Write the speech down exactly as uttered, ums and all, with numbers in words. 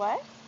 what?